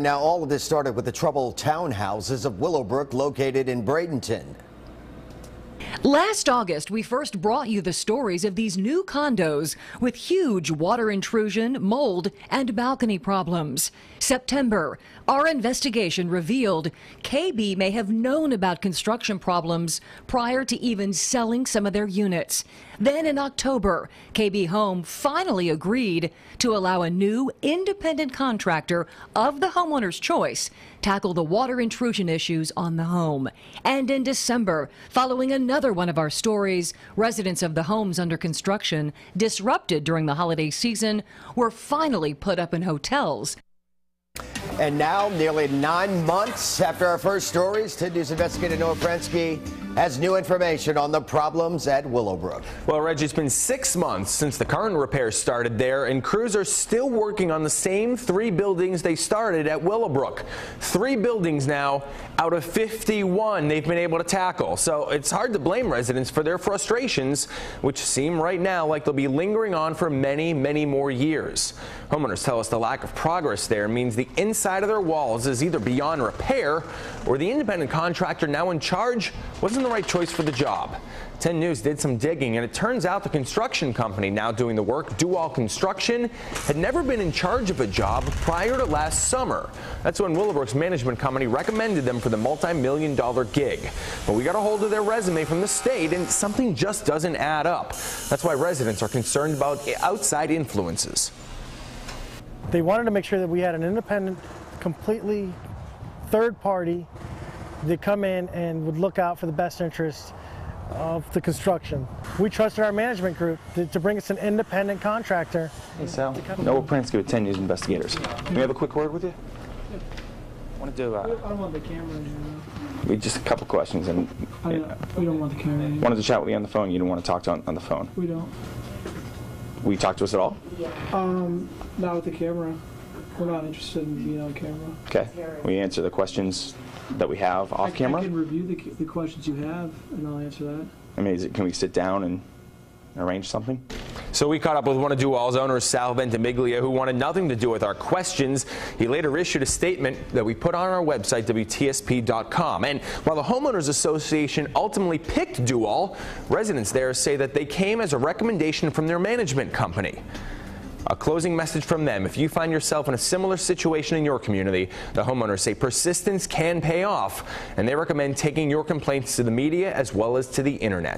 Now, all of this started with the troubled townhouses of Willowbrook, located in Bradenton. Last August, we first brought you the stories of these new condos with huge water intrusion, mold, and balcony problems. September, our investigation revealed KB may have known about construction problems prior to even selling some of their units. Then in October, KB Home finally agreed to allow a new independent contractor of the homeowner's choice tackle the water intrusion issues on the home. And in December, following another one of our stories, residents of the homes under construction, disrupted during the holiday season, were finally put up in hotels. And now, nearly 9 months after our first stories, 10 News investigator Noah Frensky has new information on the problems at Willowbrook. Well, Reggie, it's been 6 months since the current repairs started there, and crews are still working on the same 3 buildings they started at Willowbrook. 3 buildings now out of 51 they've been able to tackle. So it's hard to blame residents for their frustrations, which seem right now like they'll be lingering on for many, many more years. Homeowners tell us the lack of progress there means the inside of their walls is either beyond repair or the independent contractor now in charge wasn't the right choice for the job. 10 News did some digging, and it turns out the construction company now doing the work, Doall Construction, had never been in charge of a job prior to last summer. That's when Willowbrook's management company recommended them for the multi-million-dollar gig. But we got a hold of their resume from the state, and something just doesn't add up. That's why residents are concerned about outside influences. They wanted to make sure that we had an independent, completely third party that come in and would look out for the best interests of the construction. We trusted our management group to bring us an independent contractor. Hey, Sal. Noah Frensky with 10 News Investigators. Can we have a quick word with you? I want to do I don't want the camera in here. We just a couple questions, and we don't want the camera in here. Wanted to chat with you on the phone. You didn't want to talk to on the phone. We don't. Will you talk to us at all? Yeah. Not with the camera. We're not interested in being on camera. Okay. We answer the questions that we have off camera. I can review the questions you have, and I'll answer that. I mean, can we sit down and arrange something? So we caught up with one of Doall's owners, Sal Ventimiglia, who wanted nothing to do with our questions. He later issued a statement that we put on our website, WTSP.com. And while the Homeowners Association ultimately picked Doall, residents there say that they came as a recommendation from their management company. A closing message from them: if you find yourself in a similar situation in your community, the homeowners say persistence can pay off, and they recommend taking your complaints to the media as well as to the internet.